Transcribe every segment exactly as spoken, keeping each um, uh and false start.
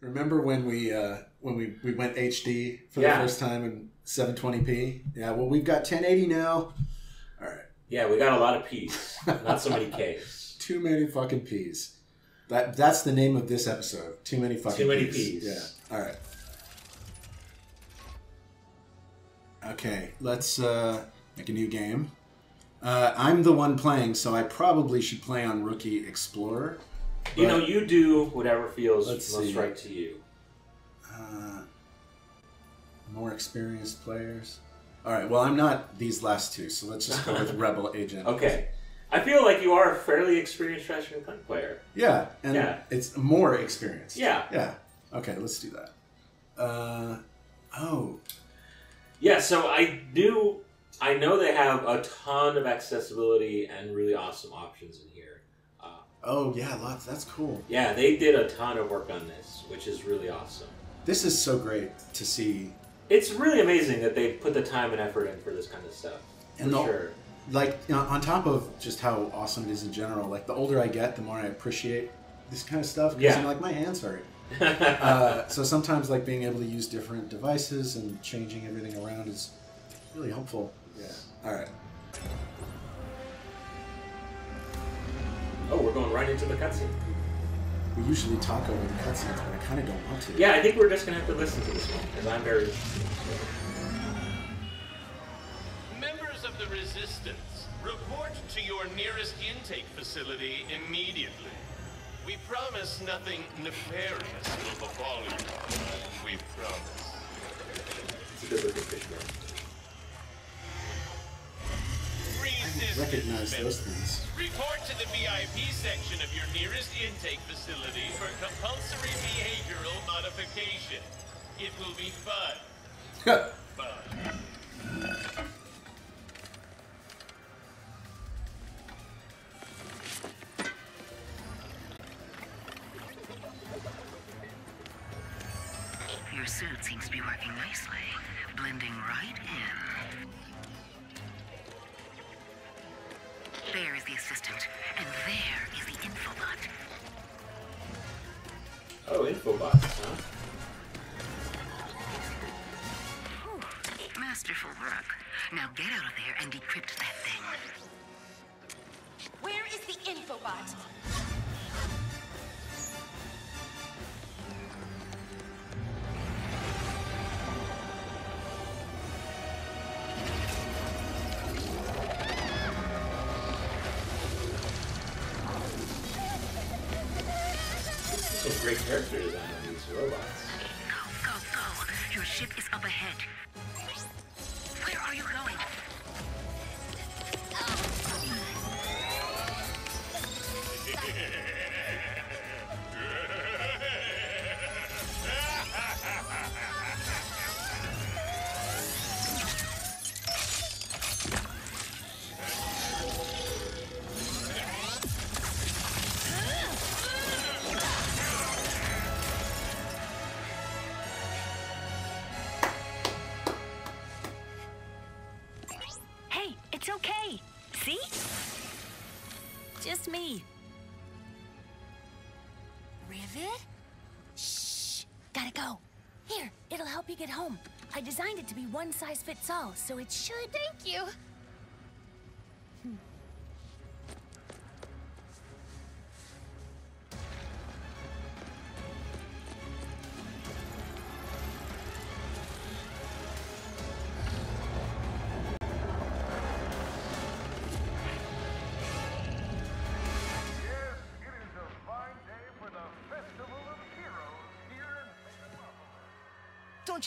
Remember when we uh, when we, we went H D for yeah. the first time in seven twenty p? Yeah, well, we've got ten eighty now. All right. Yeah, we got a lot of P's. Not so many K's. Too many fucking P's. That That's the name of this episode. Too many fucking P's. Too many P's. P's. Yeah. All right. Okay, let's uh, make a new game. Uh, I'm the one playing, so I probably should play on Rookie Explorer. You know, you do whatever feels most right to you. Uh, more experienced players. All right, well, I'm not these last two, so let's just go with Rebel Agent. Okay. I feel like you are a fairly experienced Ratchet and Clank player. Yeah, and yeah. it's more experienced. Yeah. Yeah. Okay, let's do that. Uh, oh. Yeah, so I do... I know they have a ton of accessibility and really awesome options in here. Uh, oh, yeah, lots. That's cool. Yeah, they did a ton of work on this, which is really awesome. This is so great to see. It's really amazing that they put the time and effort in for this kind of stuff. And the, sure. Like, you know, on top of just how awesome it is in general, like, the older I get, the more I appreciate this kind of stuff. Because, yeah. I'm like, my hands hurt. uh, so sometimes, like, being able to use different devices and changing everything around is really helpful. Yeah. All right. Oh, we're going right into the cutscene. We usually talk over the cutscenes, but I kind of don't want to. Yeah, I think we're just going to have to listen to this one, because I'm very interested. Members of the Resistance, report to your nearest intake facility immediately. We promise nothing nefarious will befall you. We promise. It's a good-looking fishman. Recognize those things. Report to the V I P section of your nearest intake facility for compulsory behavioral modification. It will be fun. Fun. Your suit seems to be working nicely, blending right in. There is the assistant, and there is the infobot. Oh, infobot, huh? Ooh, masterful work. Now get out of there and decrypt that thing. Where is the infobot? Great character design on these robots. Go, go, go! Your ship is up ahead. Where are you going? Me. Rivet? Shh. Gotta go. Here, it'll help you get home. I designed it to be one size fits all, so it should. Thank you. Hmm. Don't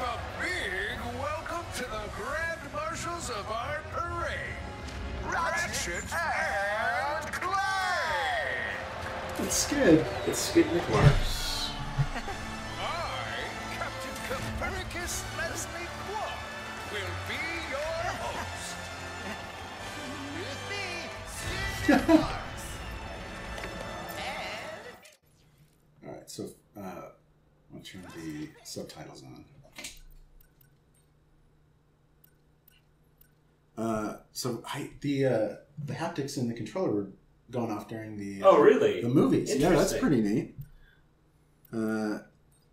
a big welcome to the grand marshals of our parade, Ratchet and Clank! It's good. It's good with works. I, Captain Copernicus Copernicus Leslie Qwark will be your host. With me, Sid Marks. And... Alright, so uh, I'll turn the subtitles on. Uh, so I, the uh, the haptics in the controller were gone off during the uh, oh really the movies. Yeah, that's pretty neat. Uh,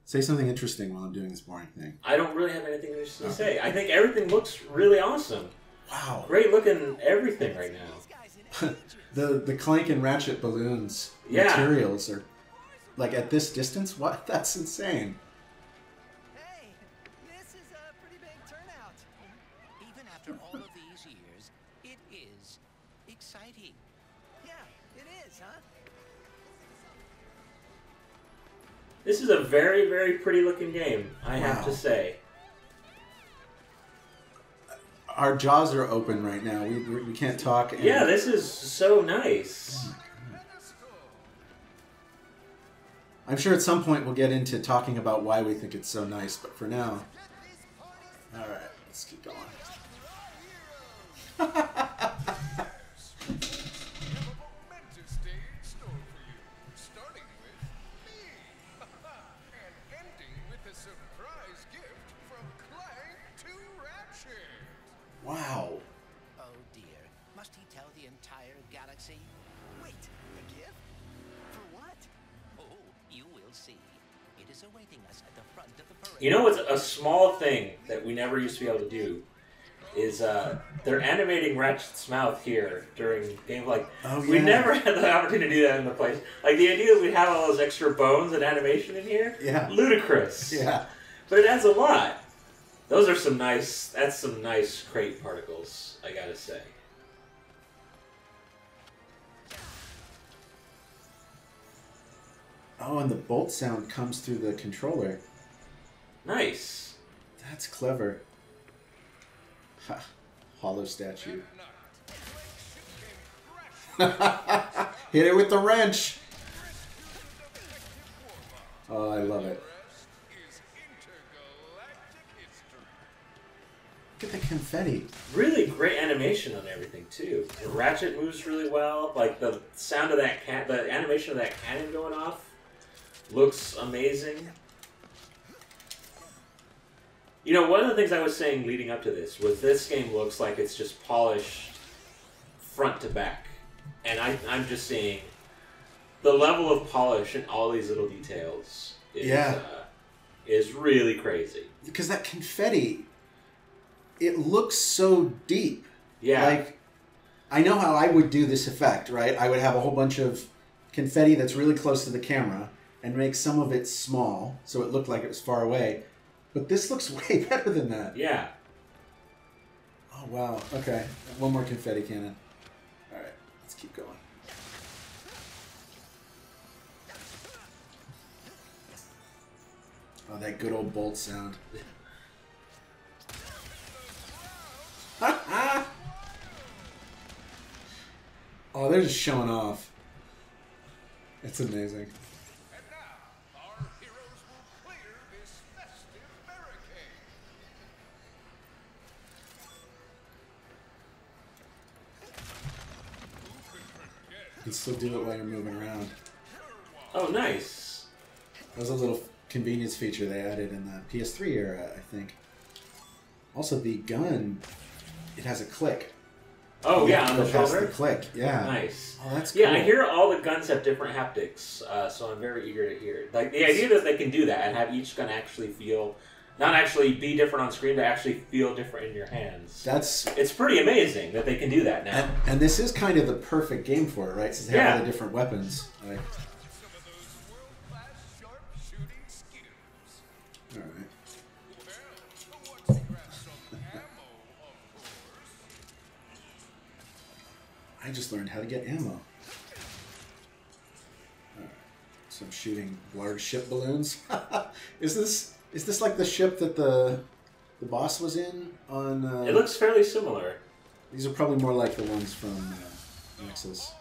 say something interesting while I'm doing this boring thing. I don't really have anything interesting okay. to say. I think everything looks really awesome. Wow, great looking everything right now. the the Clank and Ratchet balloons yeah. materials are like at this distance. What? That's insane. Hey, this is a pretty big turnout. Even after all of these years, it is exciting. Yeah, it is, huh? This is a very, very pretty looking game, I wow. have to say. Our jaws are open right now. We, we, we can't talk. And... Yeah, this is so nice. Oh my God. I'm sure at some point we'll get into talking about why we think it's so nice, but for now... Alright, let's keep going. Wow. Oh dear. Must he tell the entire galaxy? Wait, a gift? For what? Oh, you will see. It is awaiting us at the front of the parade. You know what's a small thing that we never used to be able to do is uh they're animating Ratchet's mouth here during game like oh, yeah. we never had the opportunity to do that in the place. Like the idea that we have all those extra bones and animation in here? Yeah. Ludicrous. Yeah. But it adds a lot. Those are some nice, that's some nice crate particles, I gotta say. Oh, and the bolt sound comes through the controller. Nice. That's clever. Ha. Hollow statue. Hit it with the wrench! Oh, I love it. Look at the confetti. Really great animation on everything too. The Ratchet moves really well. Like the sound of that cat, the animation of that cannon going off looks amazing. You know, one of the things I was saying leading up to this was this game looks like it's just polished front to back, and I, I'm just seeing the level of polish in all these little details. Is, yeah, uh, is really crazy because that confetti. It looks so deep. Yeah. Like, I know how I would do this effect, right? I would have a whole bunch of confetti that's really close to the camera and make some of it small so it looked like it was far away. But this looks way better than that. Yeah. Oh, wow. Okay. One more confetti cannon. All right. Let's keep going. Oh, that good old bolt sound. Oh, they're just showing off. It's amazing. And now, our heroes will clear this festive barricade. You can still do it while you're moving around. Oh, nice. That was a little convenience feature they added in the P S three era, I think. Also, the gun... It has a click. Oh, yeah, yeah on the shoulder? The click, yeah. Nice. Oh, that's cool. Yeah, I hear all the guns have different haptics, uh, so I'm very eager to hear it. Like, the idea that they can do that and have each gun actually feel, not actually be different on screen, but actually feel different in your hands. That's... It's pretty amazing that they can do that now. And, and this is kind of the perfect game for it, right? Since they have yeah. all the different weapons. Like... I just learned how to get ammo. All right. So I'm shooting large ship balloons. is this is this like the ship that the the boss was in on? Uh, it looks fairly similar. These are probably more like the ones from uh, Nexus.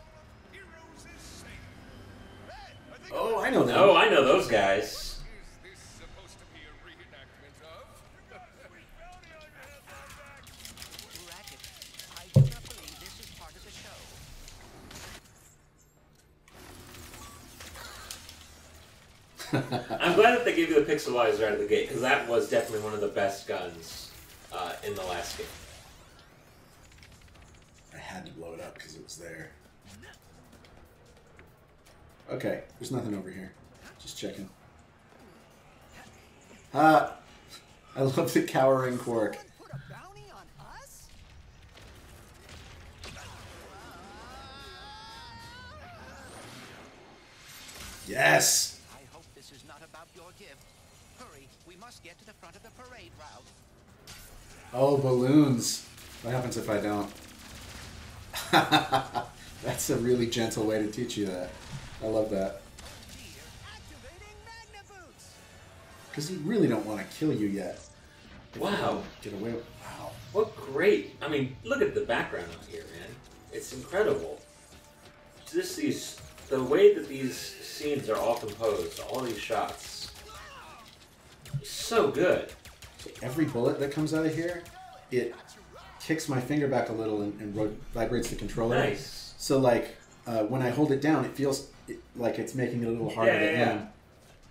Oh, I know them. Oh, I know those guys. Is this supposed to be a reenactment of? I'm glad that they gave you the pixel eyes right out of the gate, because that was definitely one of the best guns uh, in the last game. I had to blow it up because it was there. Okay, there's nothing over here. Just checking. Ah! I love the cowering Qwark. Yes! I hope this is not about your gift. Hurry, we must get to the front of the parade route. Oh, balloons. What happens if I don't? That's a really gentle way to teach you that. I love that. Because you really don't want to kill you yet. Wow. Get away with... Wow. What great... I mean, look at the background out here, man. It's incredible. Just these... The way that these scenes are all composed, all these shots, so good. So every bullet that comes out of here, it kicks my finger back a little and, and vibrates the controller. Nice. So like uh, when I hold it down, it feels it, like it's making it a little harder yeah, yeah, to aim. Yeah.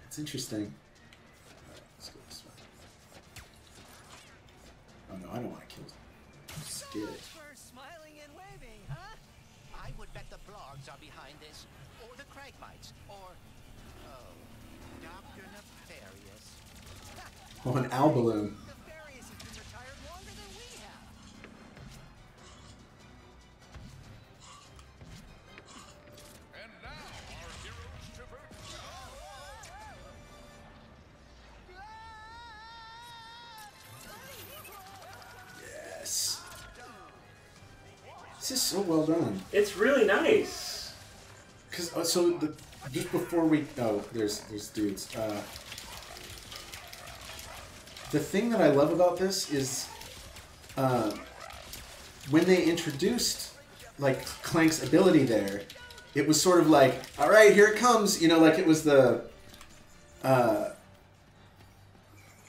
It's interesting. All right, let's go this way. Oh no, I don't want to kill. I'm scared. Are behind this, or the Cragmites, or oh, Doctor Nefarious. Oh, an owl balloon. Nefarious has been retired longer than we have. And now our heroes traverse. Oh. Yes. This is so well done. It's really nice. Cause, uh, so the, just before we oh there's there's dudes. Uh, the thing that I love about this is uh, when they introduced like Clank's ability there, it was sort of like, all right, here it comes, you know, like it was the. Uh,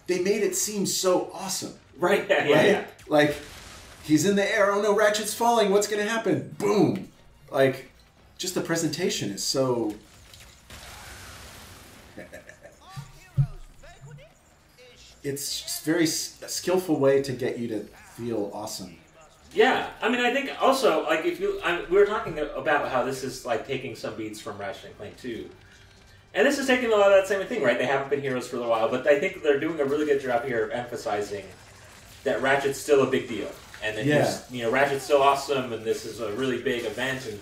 they made it seem so awesome, right? Yeah, right? Yeah, yeah. Like he's in the air. Oh no, Ratchet's falling. What's gonna happen? Boom! Like. Just the presentation is so... it's very s a skillful way to get you to feel awesome. Yeah, I mean, I think also, like, if you... I, we were talking about how this is, like, taking some beats from Ratchet and Clank two. And this is taking a lot of that same thing, right? They haven't been heroes for a little while, but I think they're doing a really good job here of emphasizing that Ratchet's still a big deal. And then, yeah. you know, Ratchet's still awesome, and this is a really big event, and...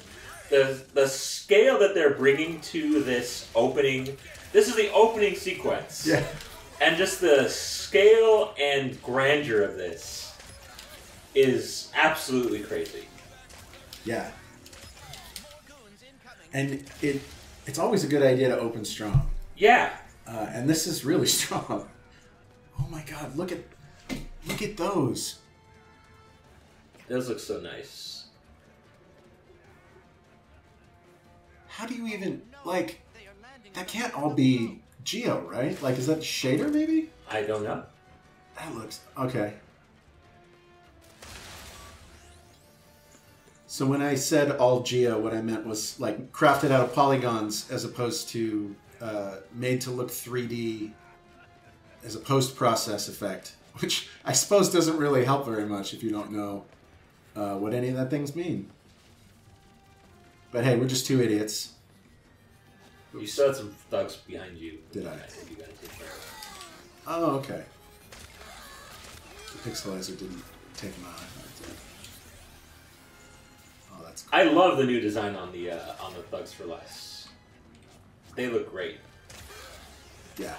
The, the scale that they're bringing to this opening... This is the opening sequence. Yeah. And just the scale and grandeur of this is absolutely crazy. Yeah. And it it's always a good idea to open strong. Yeah. Uh, and this is really strong. Oh my god, look at... Look at those. Those look so nice. How do you even, like, that can't all be Geo, right? Like, is that shader, maybe? I don't know. That looks, okay. So when I said all Geo, what I meant was, like, crafted out of polygons as opposed to uh, made to look three D as a post-process effect, which I suppose doesn't really help very much if you don't know uh, what any of that things mean. But hey, we're just two idiots. Oops. You still had some thugs behind you. Did I? I think you gotta take care of them. Oh, okay. The pixelizer didn't take them out. Oh, that's cool. I love the new design on the uh, on the thugs for less. They look great. Yeah.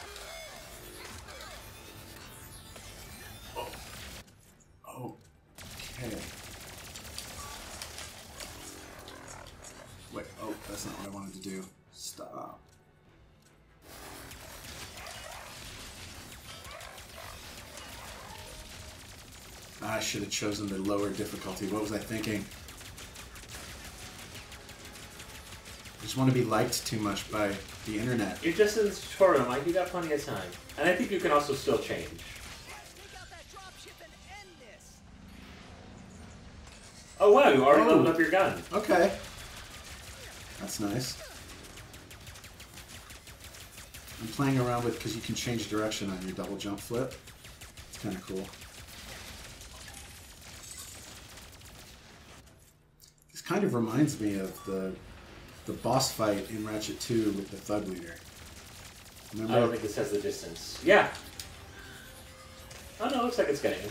Oh. Okay. Wait, oh, that's not what I wanted to do. Stop. I should have chosen the lower difficulty. What was I thinking? I just want to be liked too much by the internet. You're just in this tutorial, Mike. You got plenty of time. And I think you can also still change. Oh, wow, you already oh. loaded up your gun. Okay. That's nice. I'm playing around with, because you can change direction on your double jump flip. It's kind of cool. This kind of reminds me of the the boss fight in Ratchet two with the Thug Leader. Remember? I don't think this has the distance. Yeah. Oh no, it looks like it's getting.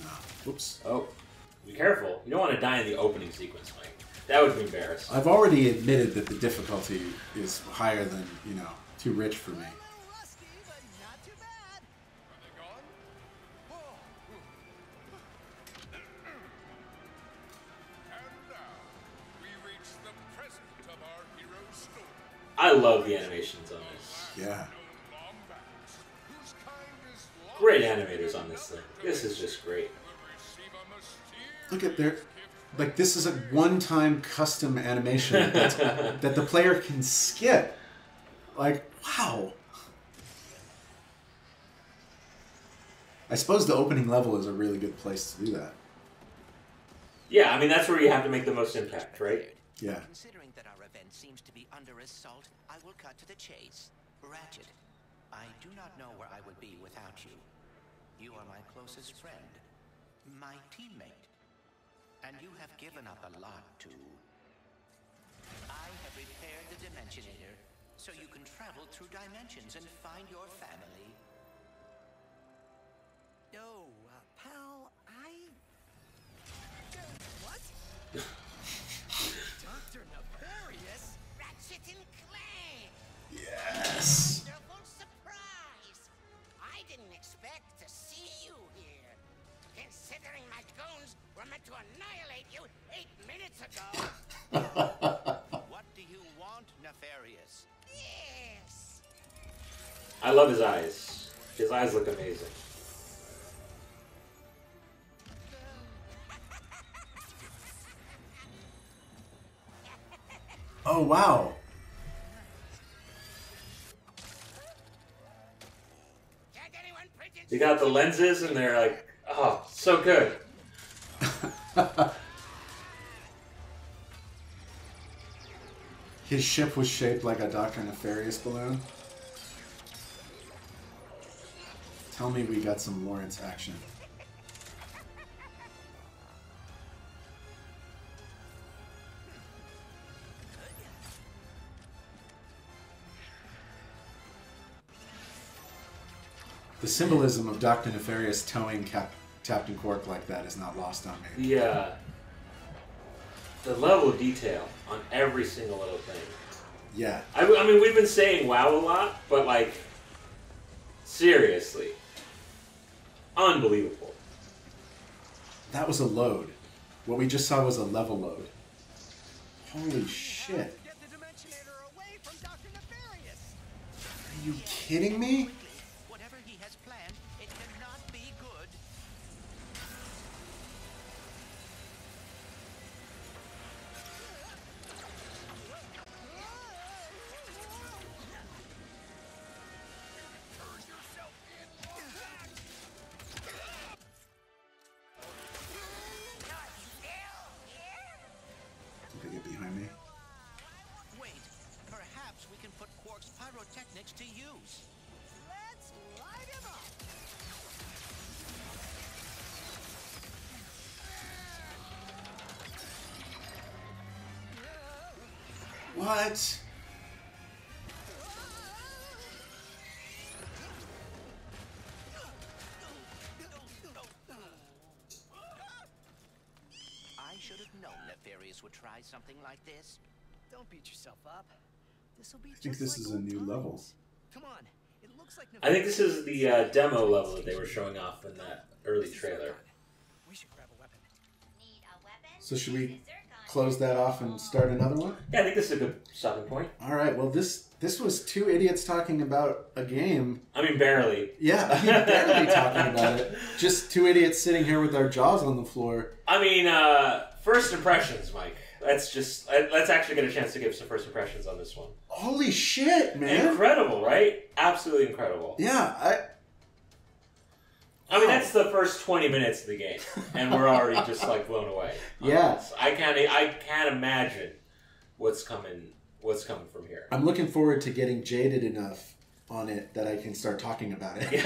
No. Whoops. Oh. Be careful. You don't want to die in the opening sequence, Mike. That would be embarrassing. I've already admitted that the difficulty is higher than, you know, too rich for me. I love the animations on this. Yeah. Great animators on this thing. This is just great. Look at their... Like, this is a one-time custom animation that's, that the player can skip. Like, wow. I suppose the opening level is a really good place to do that. Yeah, I mean, that's where you have to make the most impact, right? Yeah. Considering that our event seems to be under assault, I will cut to the chase. Ratchet, I do not know where I would be without you. You are my closest friend, my teammate. And you have given up a lot, too. I have repaired the Dimensionator, so you can travel through dimensions and find your family. No, uh, pal, I... What? Doctor Nefarious? Ratchet and Clay! Yes! Wonderful surprise! I didn't expect to see you here. Considering my goons were meant to annihilate you eight minutes ago. What do you want, Nefarious? Yes. I love his eyes. His eyes look amazing. Oh wow. They got the lenses and they're like, oh, so good. His ship was shaped like a Doctor Nefarious balloon. Tell me we got some Lawrence action. The symbolism of Doctor Nefarious towing Cap Captain Copernicus like that is not lost on me. Yeah. The level of detail on every single little thing. Yeah. I, I mean, we've been saying wow a lot, but like, seriously. Unbelievable. That was a load. What we just saw was a level load. Holy shit. Get the Dimensionator away from Doctor Nefarious. Are you kidding me? Pyrotechnics to use. Let's light him up. What? I should have known Nefarious would try something like this. Don't beat yourself up. I think this is a new level. Come on. It looks like I think this is the uh, demo level that they were showing off in that early trailer. We should grab a weapon. Need a weapon? So should we close that off and start another one? Yeah, I think this is a good stopping point. All right. Well, this this was two idiots talking about a game. I mean, barely. Yeah, I mean, barely talking about it. Just two idiots sitting here with our jaws on the floor. I mean, uh, first impressions, Mike. Let's just let's actually get a chance to give some first impressions on this one. Holy shit, man! Incredible, right? Absolutely incredible. Yeah, I. I mean, oh. That's the first twenty minutes of the game, and we're already just like blown away. Yes, yeah. I can't. I can't imagine what's coming what's coming from here. I'm looking forward to getting jaded enough on it that I can start talking about it.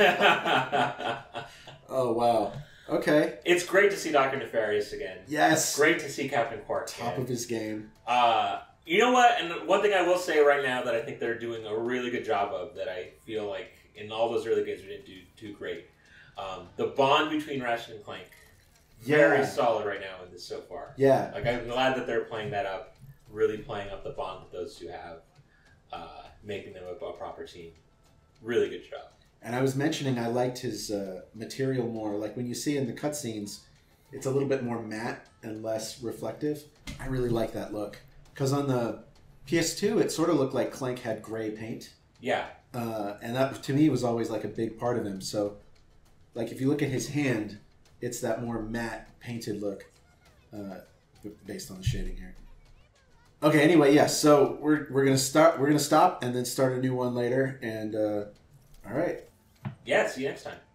Oh, wow. Okay. It's great to see Doctor Nefarious again. Yes. Great to see Captain Copernicus. Top again. of his game. Uh, you know what? And one thing I will say right now that I think they're doing a really good job of that I feel like in all those early games we didn't do too great. Um, the bond between Ratchet and Clank. Yeah. Very solid right now in this so far. Yeah. Like, I'm glad that they're playing that up. Really playing up the bond that those two have. Uh, making them a, a proper team. Really good job. And I was mentioning I liked his uh, material more. Like, when you see in the cutscenes, it's a little bit more matte and less reflective. I really like that look. Because on the P S two, it sort of looked like Clank had gray paint. Yeah. Uh, and that, to me, was always, like, a big part of him. So, like, if you look at his hand, it's that more matte painted look uh, based on the shading here. Okay, anyway, yeah. So, we're, we're going to start. We're going to stop and then start a new one later. And, uh, all right. Yeah, see you next time.